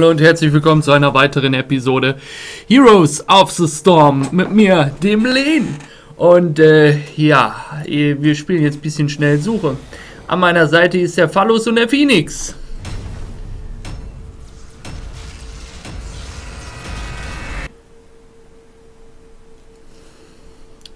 Hallo und herzlich willkommen zu einer weiteren Episode Heroes of the Storm mit mir, dem Len. Und ja, wir spielen jetzt ein bisschen schnell Suche. An meiner Seite ist der Phallus und der Phoenix.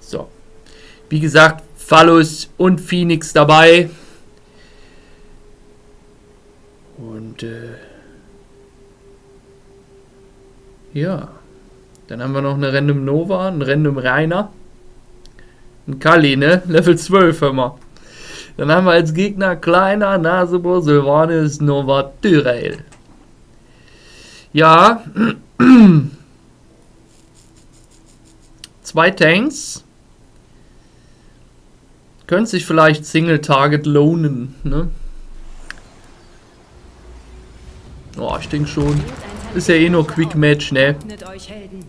So, wie gesagt, Phallus und Phoenix dabei. Und ja, dann haben wir noch eine Random Nova, einen Random Rainer, einen Kali, ne? Level 12, hör mal. Dann haben wir als Gegner Kleiner, Nazeebo, Sylvanus, Nova, Tyrael. Ja, 2 Tanks. Könnte sich vielleicht Single Target lohnen, ne? Oh, ich denke schon. Ist ja eh nur Quick Match, ne? Die werden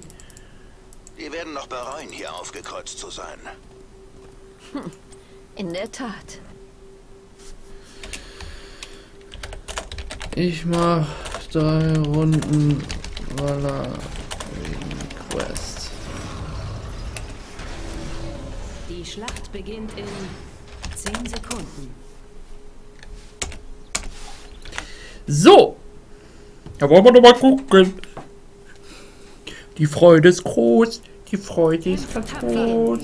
noch bereuen, hier aufgekreuzt zu sein. Hm, in der Tat. Ich mach 3 Runden Walla Quest. Die Schlacht beginnt in 10 Sekunden. So! Da wollen wir doch mal gucken. Die Freude ist groß. Die Freude ist ganz groß.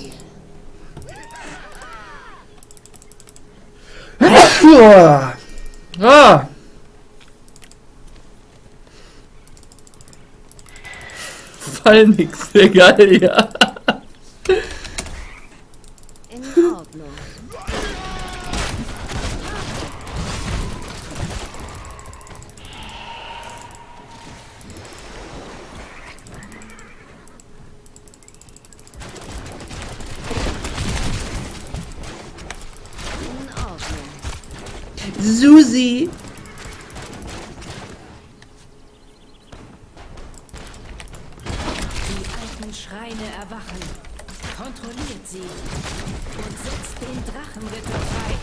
Ah. Fall nix, sehr geil, ja. Susi! Die alten Schreine erwachen. Kontrolliert sie. Und setzt den Drachenritter frei.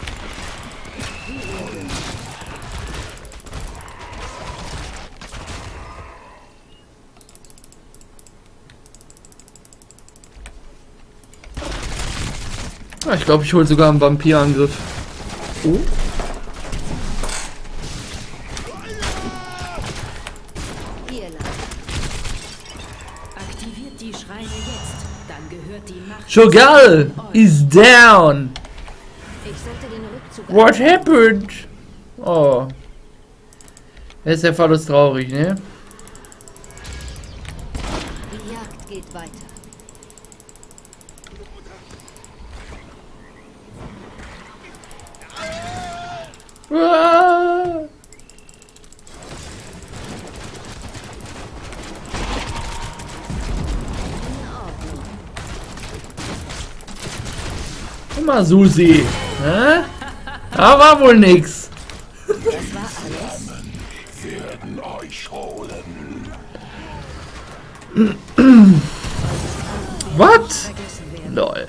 Ja, ich glaube, ich hole sogar einen Vampirangriff. Oh. Shogal is down. What happened? Oh. Da ist der Phallus traurig, ne? Die Jagd geht weiter. Ah. Immer Susi. Hä? Da war wohl nix. Das war alles. Werden euch holen. What? Lol.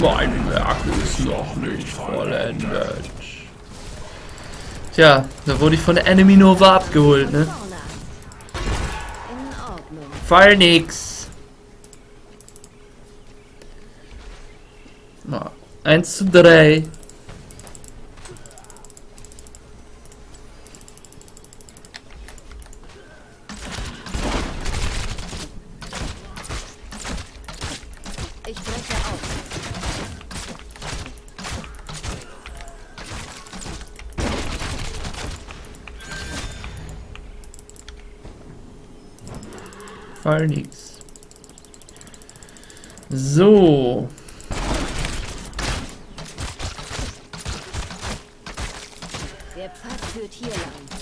Mein Werk ist noch nicht vollendet. Tja, da wurde ich von der Enemy Nova abgeholt, ne? Fall nix. 1:3. Ich breche auf. Fall nix. So. Der Pfad führt hier lang zu.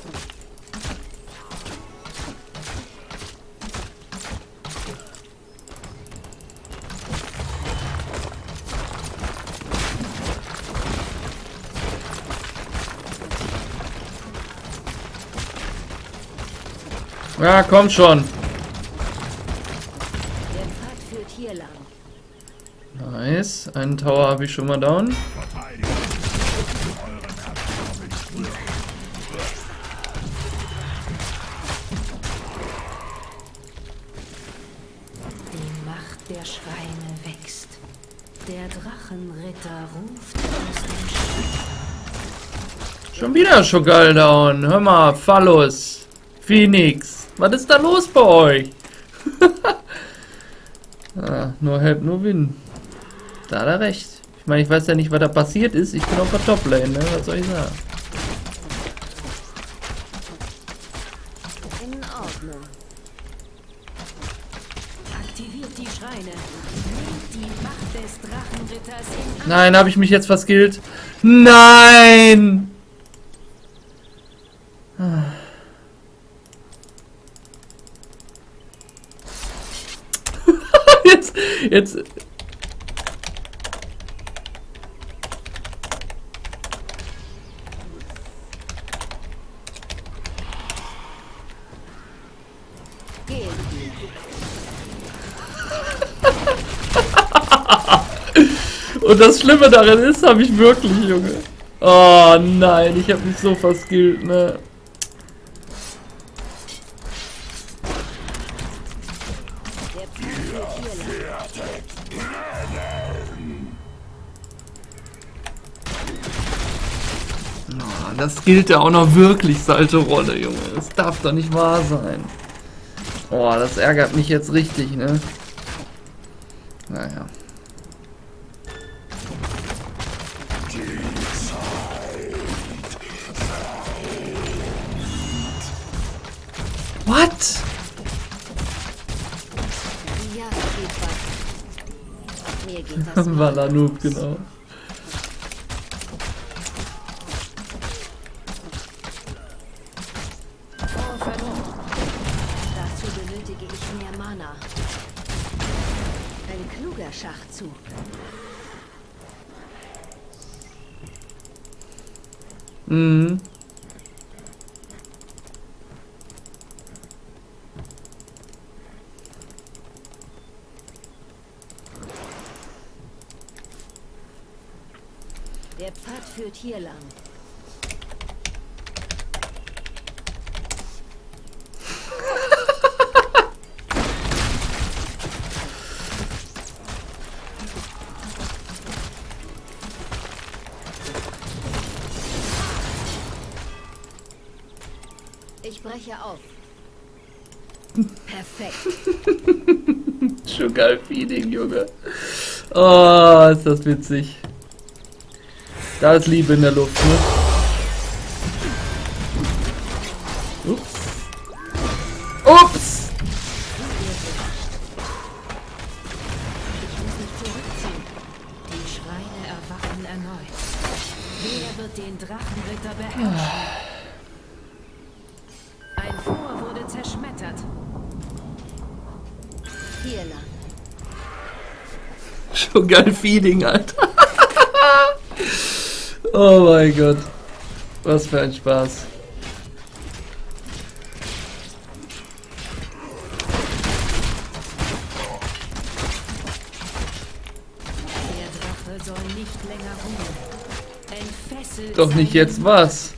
Ja, kommt schon. Einen Tower habe ich schon mal down. Schon wieder Schogall down. Hör mal, Phallus, Phoenix. Was ist da los bei euch? Ah, nur Help, nur Win. Da hat er recht. Ich meine, ich weiß ja nicht, was da passiert ist. Ich bin auf der Top-Lane, ne? Was soll ich sagen? In Ordnung. Aktiviert die Schreine. Nehmt die Macht des Drachenritters in. Nein, habe ich mich jetzt verskillt? Nein! Jetzt. Und das Schlimme daran ist, habe ich wirklich, Junge. Oh nein, ich habe mich so verskillt, ne? Das gilt ja auch noch wirklich, alte Rolle, Junge. Das darf doch nicht wahr sein. Oh, das ärgert mich jetzt richtig, ne? Naja. What? Walla Noob, genau. Schachzug. Mhm. Der Pfad führt hier lang. Ich breche auf. Perfekt. Schon geil Feeding, Junge. Oh, ist das witzig. Da ist Liebe in der Luft, ne? Ups. Ups! Ich muss mich zurückziehen. Die Schreine erwachen erneut. Wer wird den Drachenritter beherrschen? Zerschmettert. Hier lang. Schon geil Feeding, Alter. Oh mein Gott. Was für ein Spaß. Der Drache soll nicht länger ruhen. Entfesselt. Doch nicht jetzt was.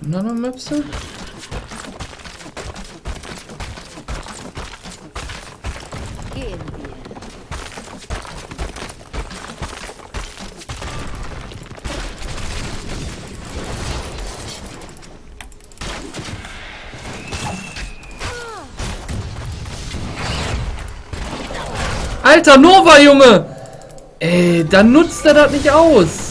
Kommen da noch Möpse? Gehen wir. Alter, Nova, Junge! Ey, dann nutzt er das nicht aus!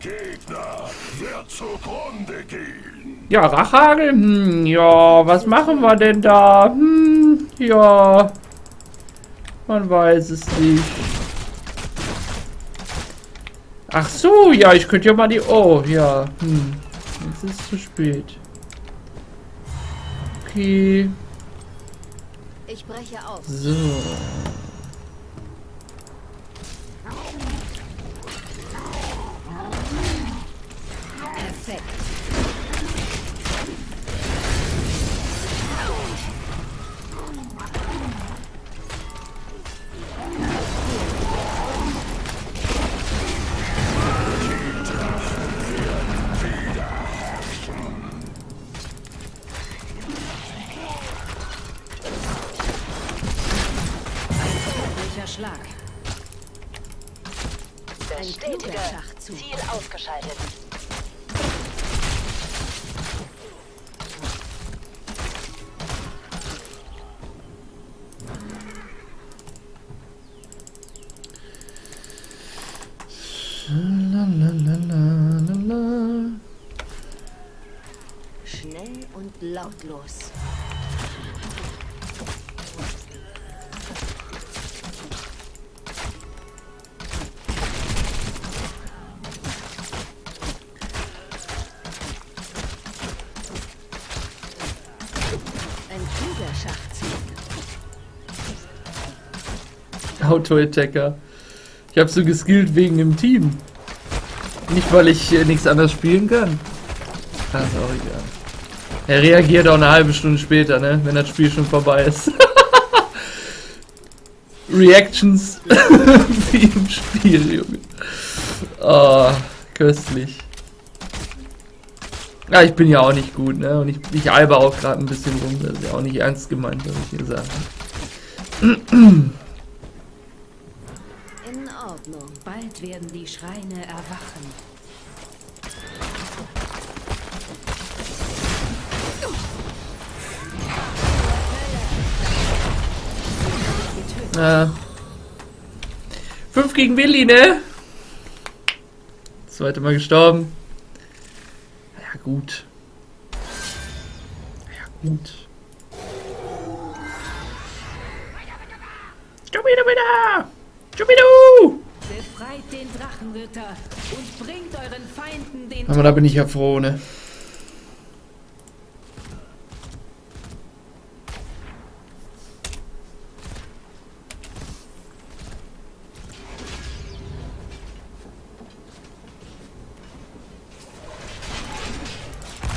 Gegner wird zugrunde gehen. Ja, Rachhagel? Ja, was machen wir denn da? Ja. Man weiß es nicht. Ach so, ja, ich könnte ja mal die... Oh, ja. Jetzt ist es zu spät. Okay. Ich breche auf. So. Perfekt. Ziel ausgeschaltet. Schnell und lautlos. Auto-Attacker. Ich habe so geskillt wegen dem Team. Nicht, weil ich nichts anderes spielen kann. Das ist auch egal. Er reagiert auch eine halbe Stunde später, ne? Wenn das Spiel schon vorbei ist. Reactions wie im Spiel, Junge. Oh, köstlich. Ja, ich bin ja auch nicht gut, ne? Und ich alber auch gerade ein bisschen rum. Das ist ja auch nicht ernst gemeint, was ich hier sage. Bald werden die Schreine erwachen. Fünf gegen Willi, ne? Zweite Mal gestorben. Ja, gut. Ja, gut. Schubidu! Befreit den Drachenritter und bringt euren Feinden den... Aber da bin ich ja froh, ne?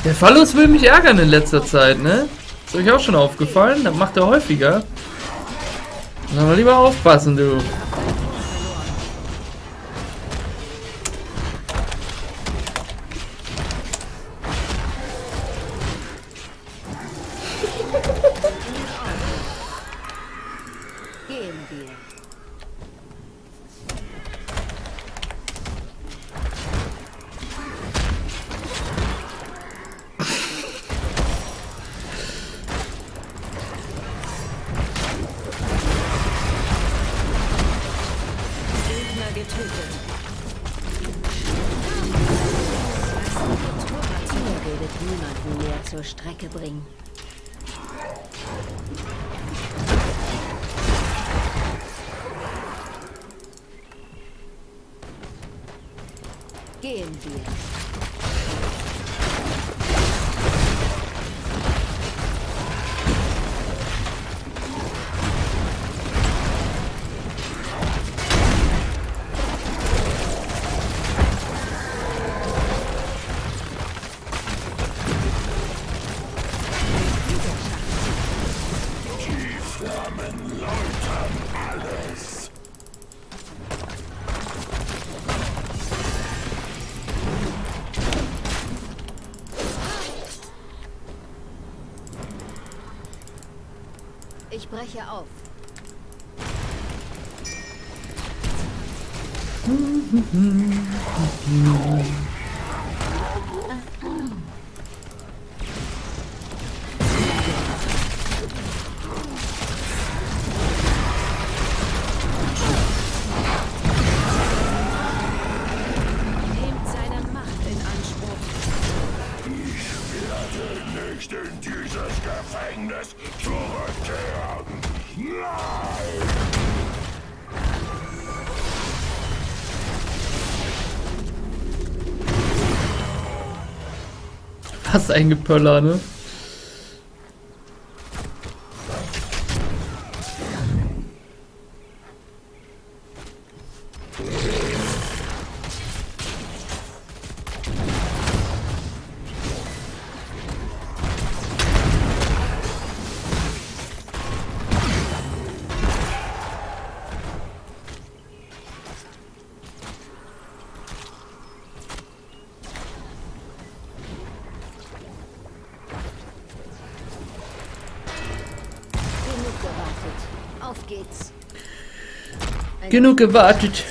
Der Phallus will mich ärgern in letzter Zeit, ne? Ist euch auch schon aufgefallen? Das macht er häufiger. Sollen wir lieber aufpassen, du. Gehen wir. Ich breche auf. Nehmt seine Macht in Anspruch. Ich werde Fass eingepöllert, ne? Genug gewartet.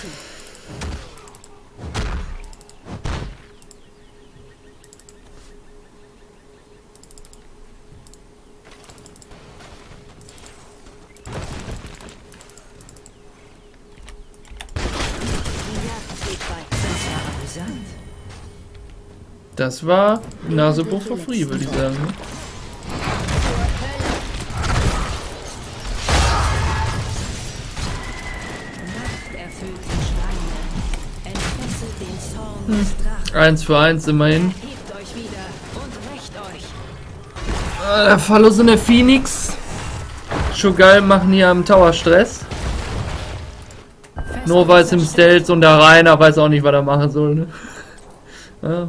Das war Nazeebo for free, würde ich sagen. Hm. 1 für 1 immerhin. Der Phallus in der Phoenix. Schon geil, machen hier am Tower Stress. Nova ist im Stealth und der Rainer weiß auch nicht, was er machen soll. Ne? Ja.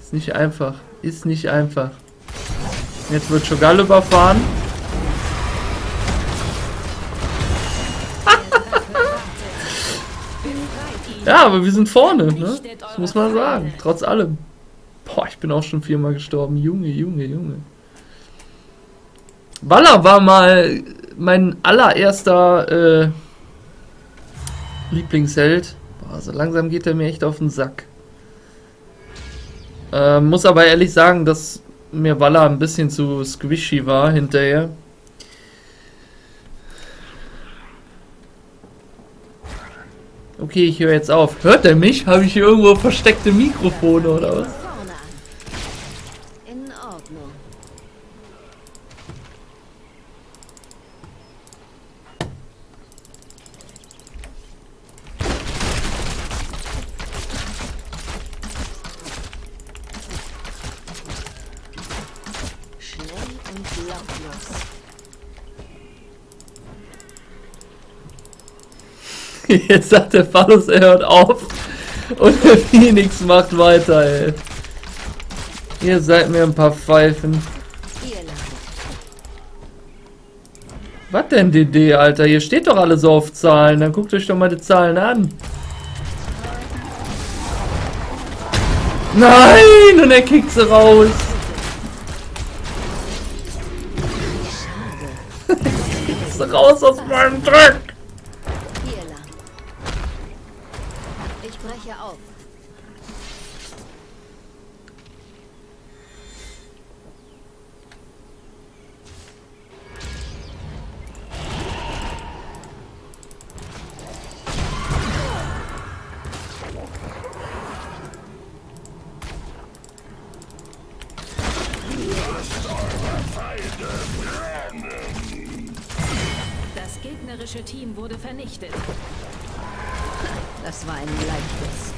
Ist nicht einfach. Ist nicht einfach. Jetzt wird Shogal überfahren. Ja, aber wir sind vorne, ne? Das muss man sagen, trotz allem. Boah, ich bin auch schon 4-mal gestorben. Junge, Junge, Junge. Walla war mal mein allererster Lieblingsheld. Boah, so langsam geht er mir echt auf den Sack. Muss aber ehrlich sagen, dass mir Walla ein bisschen zu squishy war hinterher. Okay, ich höre jetzt auf. Hört er mich? Habe ich hier irgendwo versteckte Mikrofone oder was? In Ordnung. Schnell und lautlos. Jetzt sagt der Phallus, er hört auf und der Phoenix macht weiter, ey. Ihr seid mir ein paar Pfeifen. Was denn, DD, Alter? Hier steht doch alles auf Zahlen. Dann guckt euch doch mal die Zahlen an. Nein! Und er kickt sie raus. Kickt sie raus aus meinem Dreck. Auf. Das gegnerische Team wurde vernichtet. Das war ein leichtes.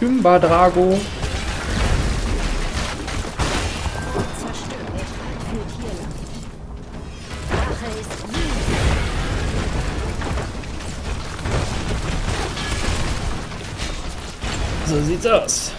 Kümba Drago. So sieht's aus.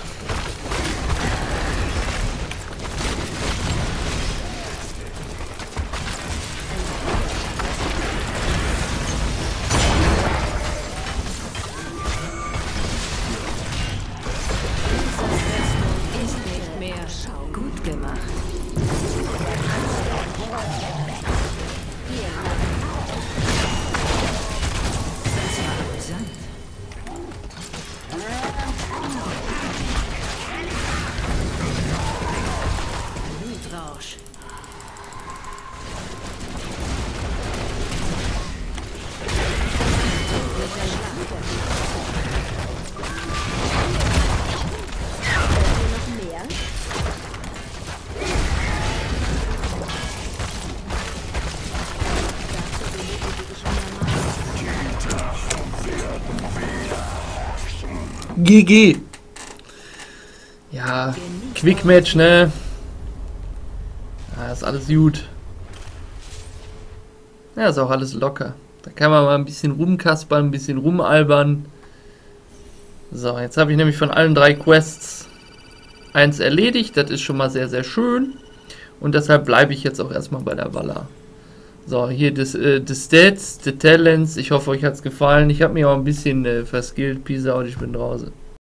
GG. Ja, Quickmatch, ne? Ja, ist alles gut. Ja, ist auch alles locker. Da kann man mal ein bisschen rumkaspern, ein bisschen rumalbern. So, jetzt habe ich nämlich von allen drei Quests eins erledigt. Das ist schon mal sehr, sehr schön. Und deshalb bleibe ich jetzt auch erstmal bei der Walla. So, hier die Stats, die Talents. Ich hoffe, euch hat es gefallen. Ich habe mich auch ein bisschen verskillt. Peace out, ich bin draußen.